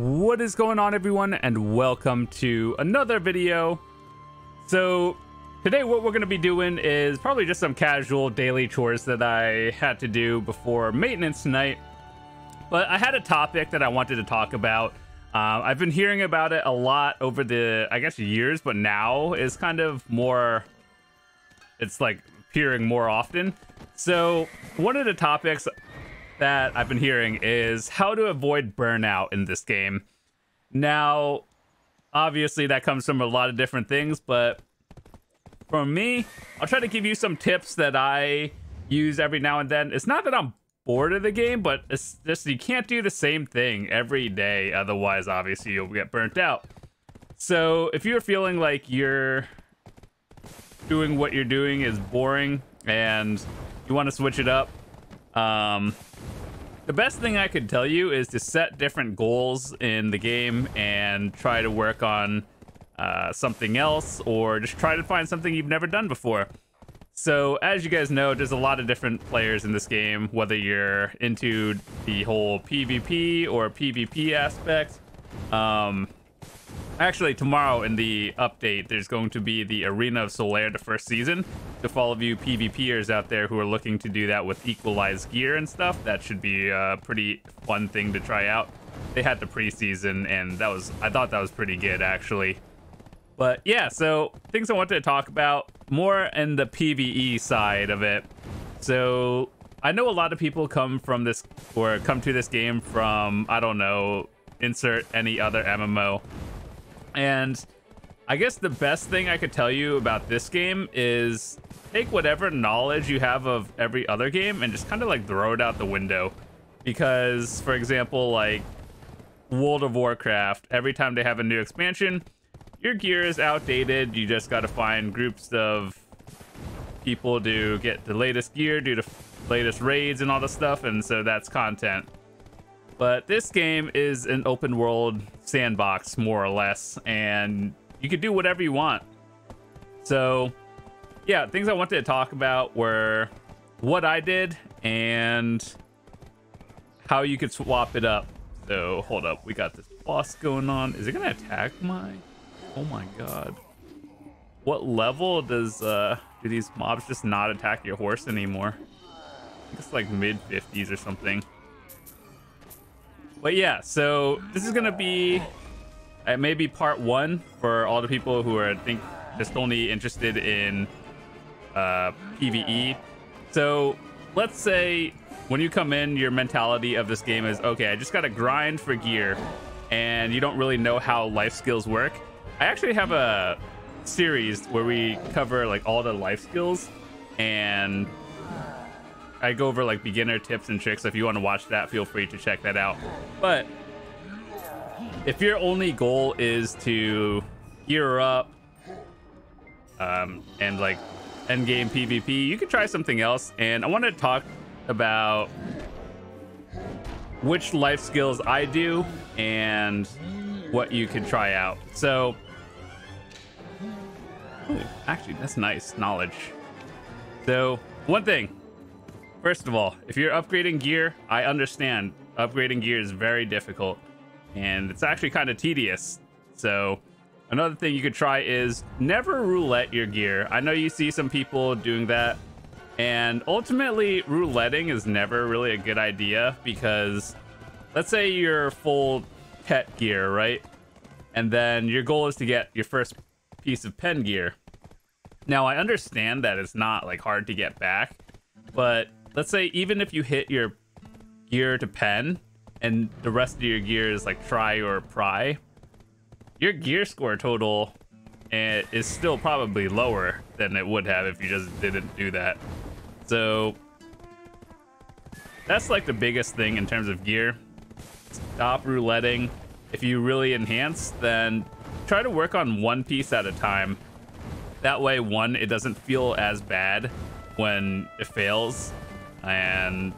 What is going on, everyone, and welcome to another video. So today what we're going to be doing is probably just some casual daily chores that I had to do before maintenance night, but I had a topic that I wanted to talk about. I've been hearing about it a lot over the, I guess, years, but now is kind of more, it's like appearing more often. So one of the topics that I've been hearing is how to avoid burnout in this game. Now, obviously that comes from a lot of different things, but for me, I'll try to give you some tips that I use every now and then. It's not that I'm bored of the game, but it's just you can't do the same thing every day, otherwise obviously you'll get burnt out. So if you're feeling like you're doing what you're doing is boring and you want to switch it up, the best thing I could tell you is to set different goals in the game and try to work on something else, or just try to find something you've never done before. So as you guys know, there's a lot of different players in this game, whether you're into the whole PvP or PvP aspect. Actually, tomorrow in the update, there's going to be the Arena of Solare, the first season. If all of you PvPers out there who are looking to do that with equalized gear and stuff, that should be a pretty fun thing to try out. They had the preseason, and that was, I thought that was pretty good, actually. But yeah, so things I wanted to talk about more in the PvE side of it. So I know a lot of people come to this game from, I don't know, insert any other MMO. And I guess the best thing I could tell you about this game is take whatever knowledge you have of every other game and just kind of like throw it out the window. Because, for example, like World of Warcraft, every time they have a new expansion, your gear is outdated. You just got to find groups of people to get the latest gear, do the latest raids and all this stuff. And so that's content. But this game is an open world sandbox, more or less, and you could do whatever you want. So yeah, things I wanted to talk about were what I did and how you could swap it up. So hold up, we got this boss going on. Is it gonna attack my, oh my god. What level does do these mobs just not attack your horse anymore? It's like mid 50s or something. But yeah, so this is gonna be maybe part one for all the people who are, I think, just only interested in PvE. So let's say when you come in, your mentality of this game is, okay, I just gotta grind for gear, and you don't really know how life skills work. I actually have a series where we cover like all the life skills, and I go over like beginner tips and tricks. If you want to watch that, feel free to check that out. But if your only goal is to gear up and like end game PvP, you could try something else. And I want to talk about which life skills I do and what you can try out. So ooh, actually that's nice knowledge. So one thing, first of all, if you're upgrading gear, I understand upgrading gear is very difficult and it's actually kind of tedious. So another thing you could try is never roulette your gear. I know you see some people doing that, and ultimately rouletting is never really a good idea, because let's say you're full pet gear, right? And then your goal is to get your first piece of pen gear. Now I understand that it's not like hard to get back, but let's say even if you hit your gear to pen and the rest of your gear is like try or pry, your gear score total is still probably lower than it would have if you just didn't do that. So that's like the biggest thing in terms of gear. Stop rouletting. If you really enhance, then try to work on one piece at a time. That way, one, it doesn't feel as bad when it fails, and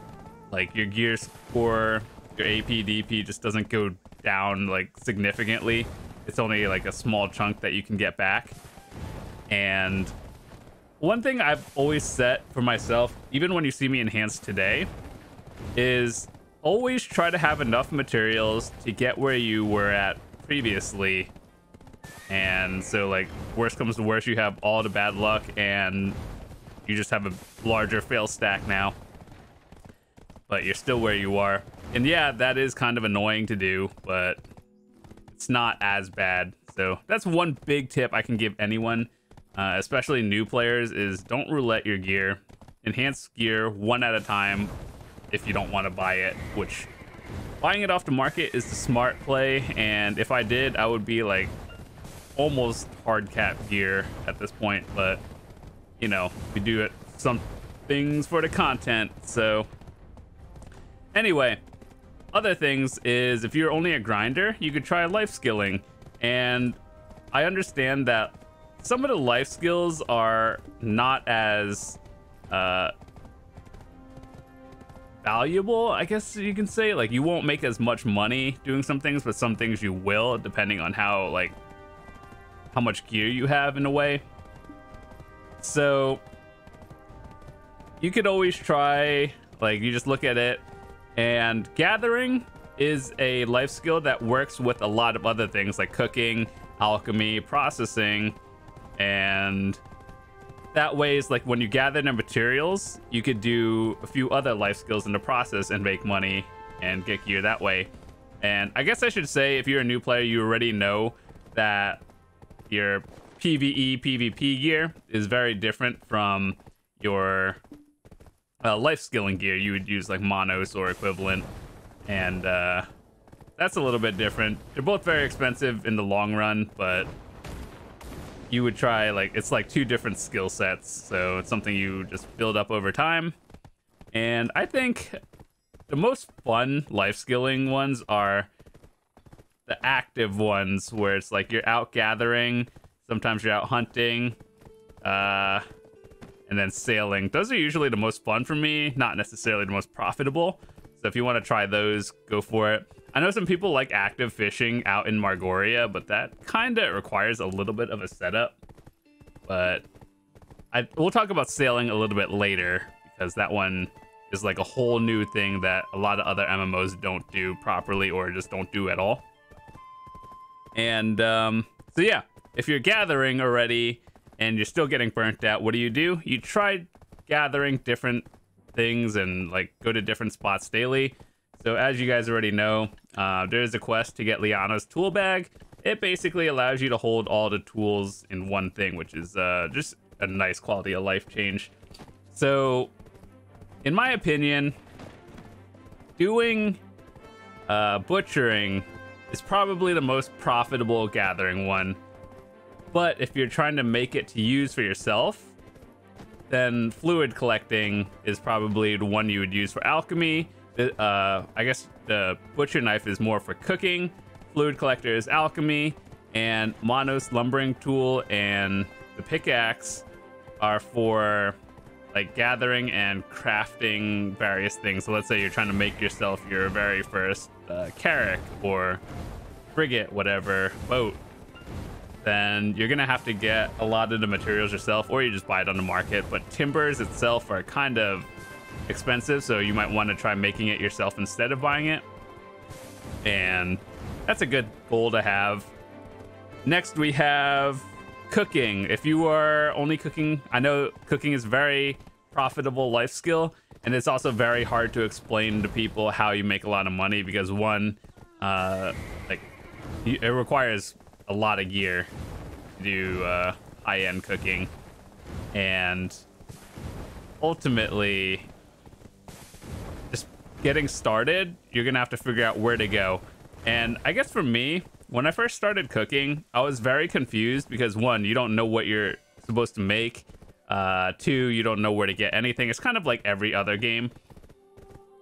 like your gear score, your AP, DP just doesn't go down like significantly. It's only like a small chunk that you can get back. And one thing I've always set for myself, even when you see me enhance today, is Always try to have enough materials to get where you were at previously. And so, like, worst comes to worst, you have all the bad luck and you just have a larger fail stack now. But you're still where you are. And yeah, that is kind of annoying to do, but it's not as bad. So that's one big tip I can give anyone, especially new players, is don't roulette your gear. Enhance gear one at a time if you don't want to buy it, which buying it off the market is the smart play. And if I did, I would be like almost hard cap gear at this point. But, you know, we do it some things for the content. So anyway, other things is if you're only a grinder, you could try life skilling. And I understand that some of the life skills are not as valuable, I guess you can say. Like, you won't make as much money doing some things, but some things you will, depending on how, like, how much gear you have in a way. So you could always try, like, you just look at it, and gathering is a life skill that works with a lot of other things like cooking, alchemy, processing, and that way is like when you gather the materials, you could do a few other life skills in the process and make money and get gear that way. And I guess I should say, if you're a new player, you already know that your PvE, PvP gear is very different from your life skilling gear. You would use like monos or equivalent. And that's a little bit different. They're both very expensive in the long run, but you would try, like, it's like two different skill sets. So it's something you just build up over time. And I think the most fun life skilling ones are the active ones, where it's like you're out gathering, sometimes you're out hunting, and then sailing. Those are usually the most fun for me, not necessarily the most profitable. So if you want to try those, go for it. I know some people like active fishing out in Margoria, but that kind of requires a little bit of a setup. But we'll talk about sailing a little bit later, because that one is like a whole new thing that a lot of other MMOs don't do properly or just don't do at all. And so yeah, if you're gathering already and you're still getting burnt out, what do? You try gathering different things and like go to different spots daily. So as you guys already know, there's a quest to get Liana's tool bag. It basically allows you to hold all the tools in one thing, which is just a nice quality of life change. So in my opinion, doing butchering is probably the most profitable gathering one. But if you're trying to make it to use for yourself, then fluid collecting is probably the one you would use for alchemy. I guess the butcher knife is more for cooking, fluid collector is alchemy, and Mono's lumbering tool and the pickaxe are for like gathering and crafting various things. So let's say you're trying to make yourself your very first carrack or frigate, whatever, boat. Then you're gonna have to get a lot of the materials yourself, or you just buy it on the market. But timbers itself are kind of expensive, so you might want to try making it yourself instead of buying it. And that's a good goal to have. Next we have cooking. If you are only cooking, I know cooking is very profitable life skill, and it's also very hard to explain to people how you make a lot of money, because one, like, it requires a lot of gear to do high-end cooking, and ultimately just getting started, you're gonna have to figure out where to go. And I guess for me, when I first started cooking, I was very confused, because one, you don't know what you're supposed to make, two, you don't know where to get anything. It's kind of like every other game.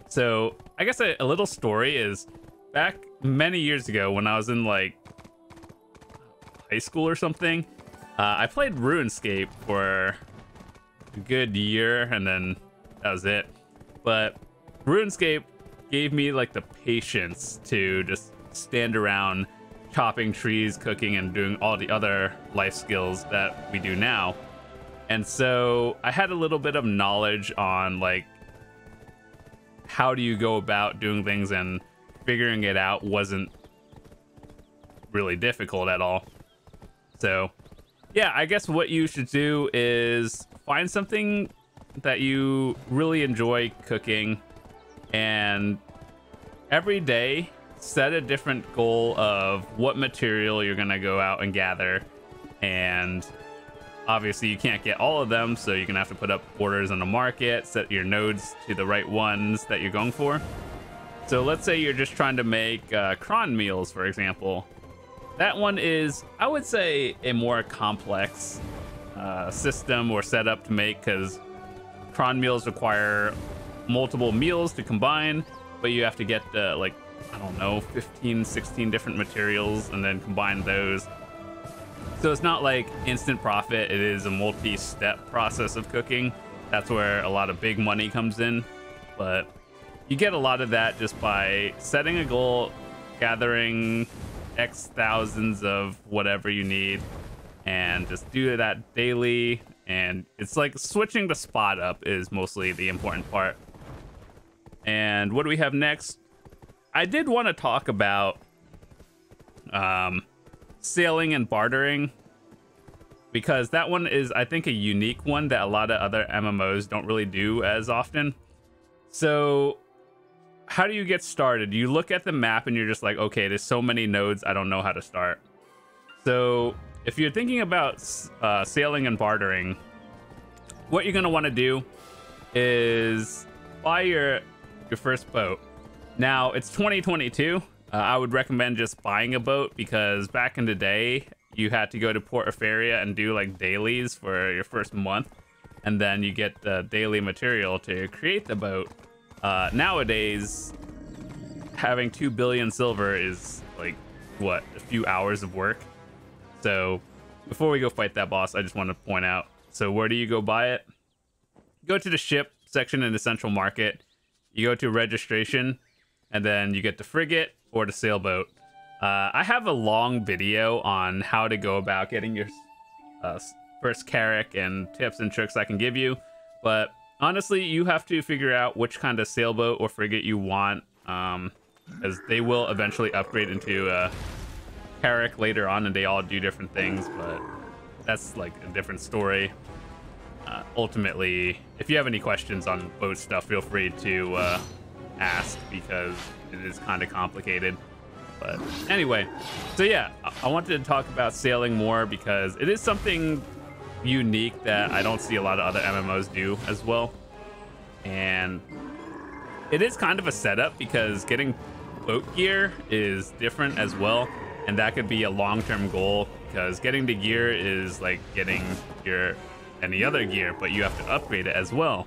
So I guess a little story is, back many years ago when I was in like high school or something, I played RuneScape for a good year, and then that was it. But RuneScape gave me like the patience to just stand around chopping trees, cooking, and doing all the other life skills that we do now. And so I had a little bit of knowledge on like how do you go about doing things, and figuring it out wasn't really difficult at all. So yeah, I guess what you should do is find something that you really enjoy cooking, and every day set a different goal of what material you're gonna go out and gather. And obviously you can't get all of them, so you're gonna have to put up orders on the market, set your nodes to the right ones that you're going for. So let's say you're just trying to make cron meals, for example. That one is, I would say, a more complex system or setup to make, because cron meals require multiple meals to combine, but you have to get like, I don't know, 15, 16 different materials and then combine those. So it's not like instant profit. It is a multi-step process of cooking. That's where a lot of big money comes in. But you get a lot of that just by setting a goal, gathering X thousands of whatever you need, and just do that daily. And it's like switching the spot up is mostly the important part. And what do we have next? I did want to talk about sailing and bartering, because that one is, I think, a unique one that a lot of other MMOs don't really do as often. So how do you get started? You look at the map and you're just like, okay, there's so many nodes, I don't know how to start. So if you're thinking about sailing and bartering, what you're going to want to do is buy your first boat. Now, it's 2022. I would recommend just buying a boat, because back in the day, you had to go to Port Opharia and do like dailies for your first month, and then you get the daily material to create the boat. Nowadays, having 2 billion silver is like, what, a few hours of work. So before we go fight that boss, I just want to point out, so where do you go buy it? Go to the ship section in the central market. You go to registration, and then you get the frigate or the sailboat. I have a long video on how to go about getting your first carrack and tips and tricks I can give you. But honestly, you have to figure out which kind of sailboat or frigate you want, as they will eventually upgrade into a carrack later on, and they all do different things, but that's like a different story. Ultimately, if you have any questions on boat stuff, feel free to ask, because it is kind of complicated. But anyway, so yeah, I wanted to talk about sailing more, because it is something unique that I don't see a lot of other MMOs do as well. And it is kind of a setup, because getting boat gear is different as well, and that could be a long-term goal, because getting the gear is like getting your any other gear, but you have to upgrade it as well.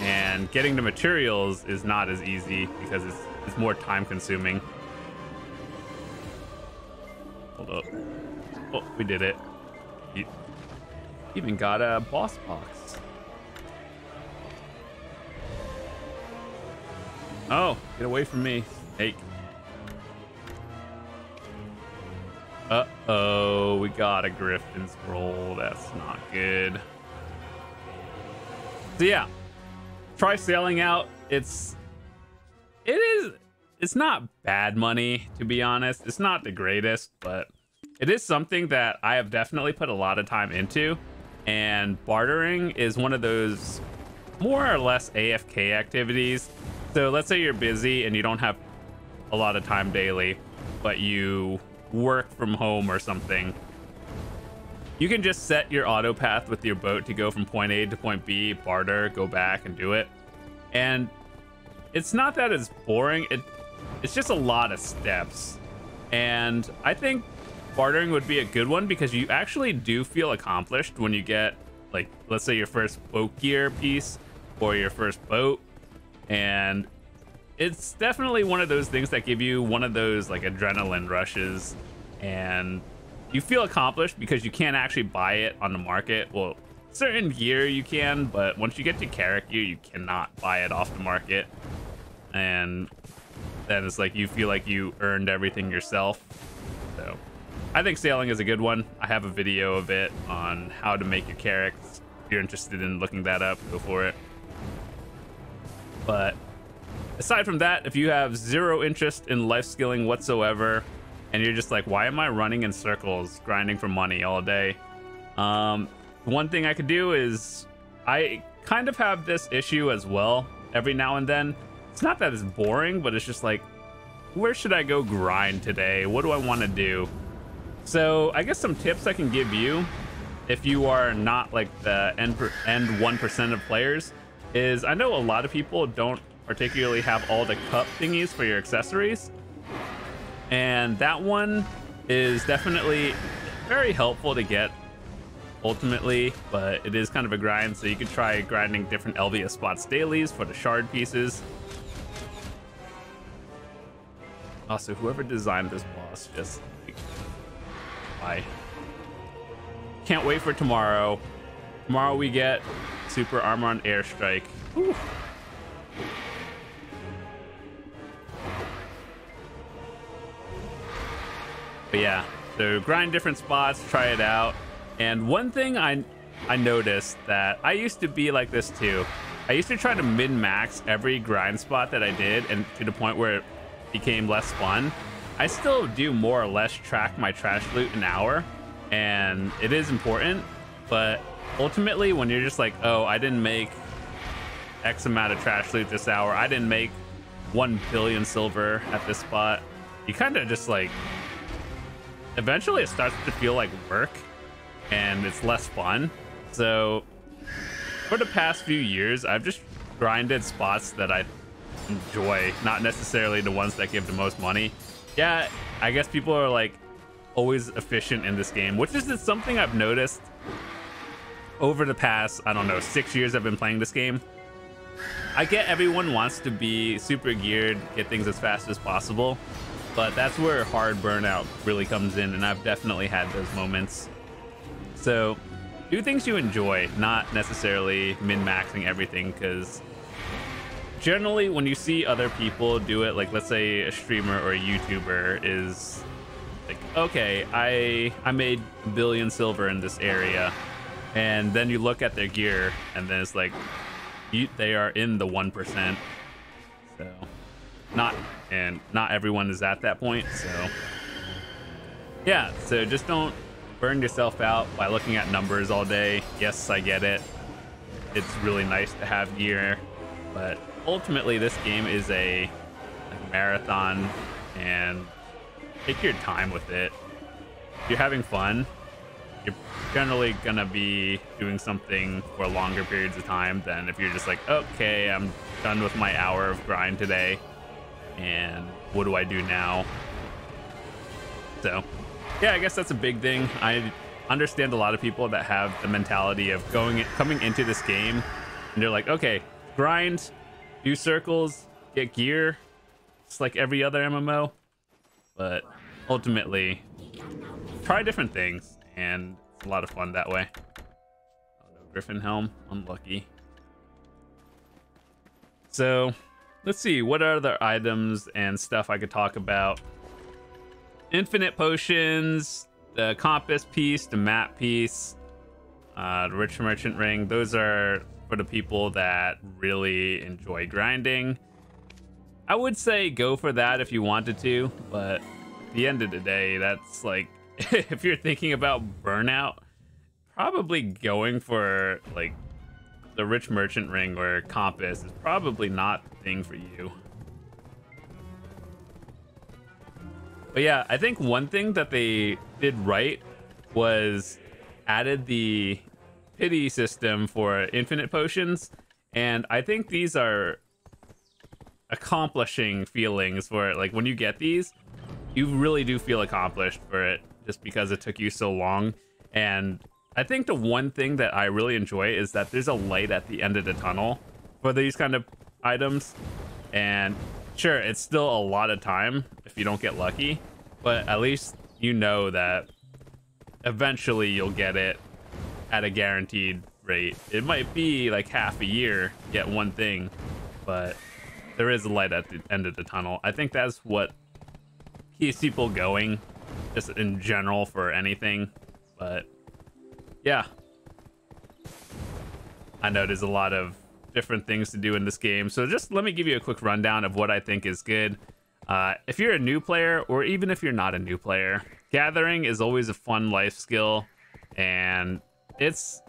And getting the materials is not as easy, because it's more time consuming. Hold up. Oh, we did it. You even got a boss box. Oh, get away from me, snake. Uh-oh, we got a Griffin scroll. That's not good. So yeah, try sailing out. It's not bad money, to be honest. It's not the greatest, but it is something that I have definitely put a lot of time into. And bartering is one of those more or less AFK activities. So let's say you're busy and you don't have a lot of time daily, but you work from home or something. You can just set your auto path with your boat to go from point A to point B, barter, go back and do it. And it's not that it's boring, it's just a lot of steps. And I think bartering would be a good one, because you actually do feel accomplished when you get, like, let's say your first boat gear piece or your first boat. And it's definitely one of those things that give you one of those like adrenaline rushes, and you feel accomplished because you can't actually buy it on the market. Well, certain gear you can, but once you get to carrack gear, you cannot buy it off the market. And then it's like you feel like you earned everything yourself. So I think sailing is a good one. I have a video of it on how to make your carracks. If you're interested in looking that up, go for it. But Aside from that, if you have zero interest in life skilling whatsoever, and you're just like, why am I running in circles, grinding for money all day? One thing I could do is, I kind of have this issue as well every now and then. It's not that it's boring, but it's just like, where should I go grind today? What do I want to do? So I guess some tips I can give you if you are not like the end 1% of players is, I know a lot of people don't particularly have all the cup thingies for your accessories, and that one is definitely very helpful to get ultimately, but it is kind of a grind, so you could try grinding different LVS spots dailies for the shard pieces. Also, whoever designed this boss, just bye. Can't wait for tomorrow. Tomorrow we get super armor on airstrike. Whew. But yeah, so grind different spots, try it out. And one thing I noticed that I used to be like this too. I used to try to min-max every grind spot that I did, and to the point where it became less fun. I still do more or less track my trash loot an hour, and it is important, but ultimately when you're just like, oh, I didn't make X amount of trash loot this hour, I didn't make 1 billion silver at this spot, you kind of just like, eventually it starts to feel like work and it's less fun. So for the past few years, I've just grinded spots that I enjoy, not necessarily the ones that give the most money. Yeah, I guess people are like always efficient in this game, which is something I've noticed over the past, I don't know, 6 years I've been playing this game. I get everyone wants to be super geared, get things as fast as possible, but that's where hard burnout really comes in, and I've definitely had those moments. So do things you enjoy, not necessarily min-maxing everything, because generally when you see other people do it, like let's say a streamer or a YouTuber is like, okay, I made a billion silver in this area, and then you look at their gear and then it's like, they are in the 1%. So not everyone is at that point. So yeah, so just don't burn yourself out by looking at numbers all day. Yes, I get it. It's really nice to have gear, but ultimately this game is a marathon, and take your time with it. If you're having fun, you're generally gonna be doing something for longer periods of time than if you're just like, okay, I'm done with my hour of grind today, and what do I do now? So yeah, I guess that's a big thing. I understand a lot of people that have the mentality of coming into this game and they're like, okay, grind, do circles, get gear, just like every other MMO. But ultimately, try different things, and it's a lot of fun that way. Oh no, Griffin Helm, unlucky. So let's see, what are the items and stuff I could talk about? Infinite potions, the compass piece, the map piece, the rich merchant ring. Those are for the people that really enjoy grinding. I would say go for that if you wanted to, but at the end of the day, that's like, if you're thinking about burnout, probably going for like the rich merchant ring or compass is probably not the thing for you. But yeah, I think one thing that they did right was added the pity system for infinite potions, and I think these are accomplishing feelings for it. Like when you get these, you really do feel accomplished for it, just because it took you so long. And I think the one thing that I really enjoy is that there's a light at the end of the tunnel for these kind of items. And sure, it's still a lot of time if you don't get lucky, but at least you know that eventually you'll get it at a guaranteed rate. It might be like half a year, get one thing, but there is a light at the end of the tunnel. I think that's what keeps people going, just in general for anything. But yeah, I know there's a lot of different things to do in this game. So just let me give you a quick rundown of what I think is good. If you're a new player, or even if you're not a new player, gathering is always a fun life skill, and it's,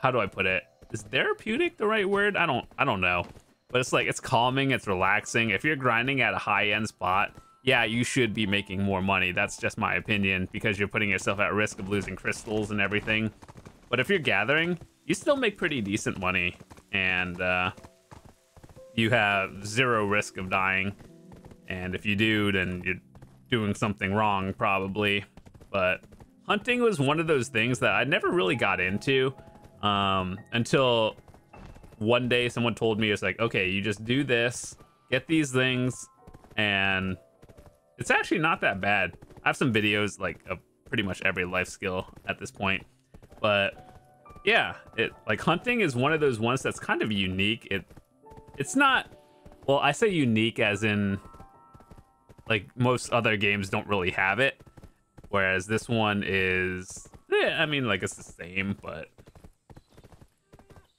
how do I put it? Is therapeutic the right word? I don't know. But it's like, it's calming, it's relaxing. If you're grinding at a high-end spot, yeah, you should be making more money. That's just my opinion, because you're putting yourself at risk of losing crystals and everything. But if you're gathering, you still make pretty decent money, and you have zero risk of dying. And if you do, then you're doing something wrong, probably. But hunting was one of those things that I never really got into until one day someone told me, it's like, okay, you just do this, get these things, and it's actually not that bad. I have some videos like of pretty much every life skill at this point. But yeah, it, like, hunting is one of those ones that's kind of unique. It's not, well, I say unique as in like most other games don't really have it, whereas this one is, I mean, like, it's the same, but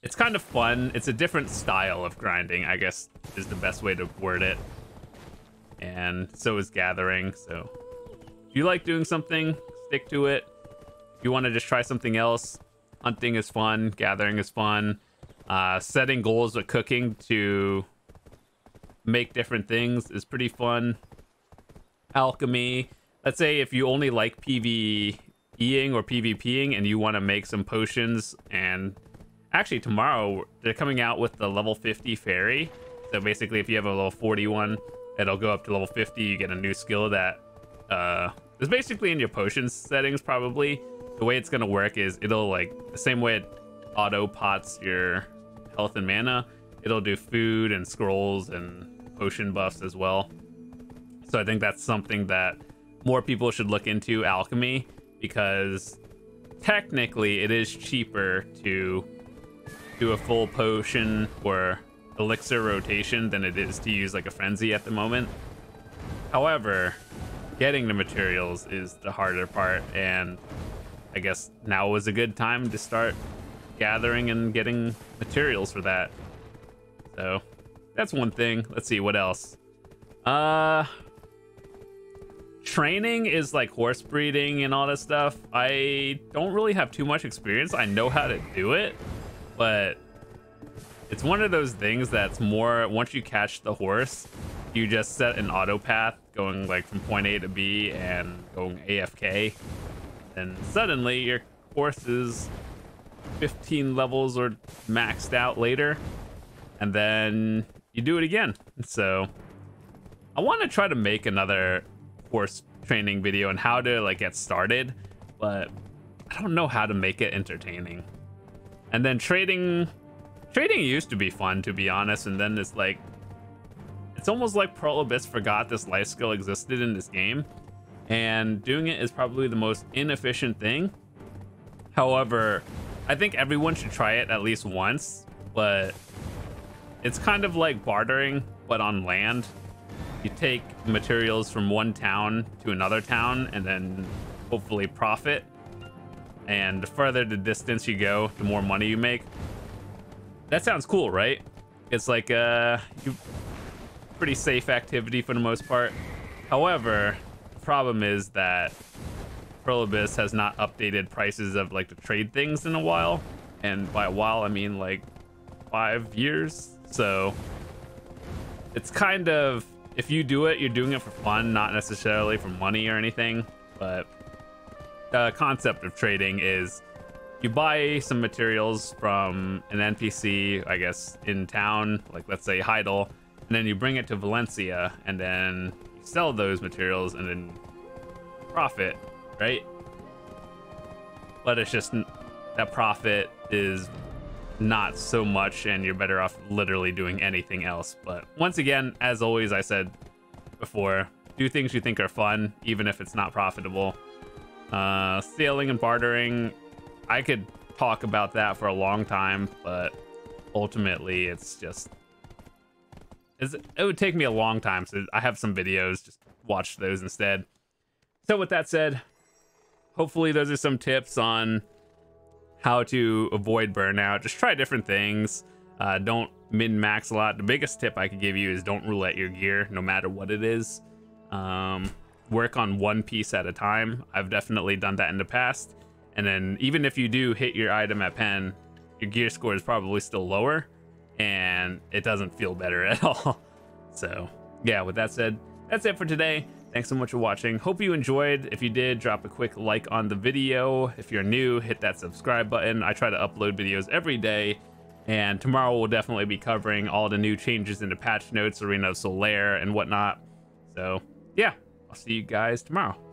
it's kind of fun. It's a different style of grinding, I guess, is the best way to word it. And so is gathering. So if you like doing something, stick to it. If you want to just try something else, hunting is fun. Gathering is fun. Setting goals with cooking to make different things is pretty fun. Alchemy. Let's say if you only like PvEing or PvPing and you want to make some potions, and actually tomorrow they're coming out with the level 50 fairy. So basically if you have a level 41, it'll go up to level 50. You get a new skill that is basically in your potions settings. Probably the way it's going to work is it'll, like, the same way it auto pots your health and mana, it'll do food and scrolls and potion buffs as well. So I think that's something that more people should look into, alchemy, because technically it is cheaper to do a full potion or elixir rotation than it is to use like a frenzy at the moment. However, getting the materials is the harder part, and I guess now was a good time to start gathering and getting materials for that. So that's one thing. Let's see what else. Training is like horse breeding and all that stuff. I don't really have too much experience. I know how to do it, but it's one of those things that's more, once you catch the horse, you just set an auto path going like from point A to B and going AFK, and suddenly your horse is 15 levels or maxed out later, and then you do it again. So I want to try to make another horse training video and how to like get started, but I don't know how to make it entertaining. And then trading used to be fun, to be honest, and then it's like, it's almost like Pearl Abyss forgot this life skill existed in this game, and doing it is probably the most inefficient thing. However, I think everyone should try it at least once, but it's kind of like bartering but on land. You take materials from one town to another town and then hopefully profit, and the further the distance you go, the more money you make. That sounds cool, right? It's like a pretty safe activity for the most part. However, the problem is that Pearl Abyss has not updated prices of like the trade things in a while, and by a while I mean like 5 years. So it's kind of, if you do it, you're doing it for fun, not necessarily for money or anything. But the concept of trading is you buy some materials from an NPC, I guess, in town, like let's say Heidel, and then you bring it to Valencia and then you sell those materials and then profit, right? But it's just that profit is not so much, and you're better off literally doing anything else. But once again, as always, I said before, do things you think are fun, even if it's not profitable. Sailing and bartering, I could talk about that for a long time, but ultimately it's just, it would take me a long time, so I have some videos, just watch those instead. So with that said, hopefully those are some tips on how to avoid burnout. Just try different things. Don't min-max a lot. The biggest tip I could give you is don't roulette your gear, no matter what it is. Work on one piece at a time. I've definitely done that in the past. And then even if you do hit your item at pen, your gear score is probably still lower and it doesn't feel better at all. So yeah, with that said, that's it for today. Thanks so much for watching. Hope you enjoyed. If you did, drop a quick like on the video. If you're new, hit that subscribe button. I try to upload videos every day, and tomorrow we'll definitely be covering all the new changes in the patch notes, Arena of Solare and whatnot. So yeah, I'll see you guys tomorrow.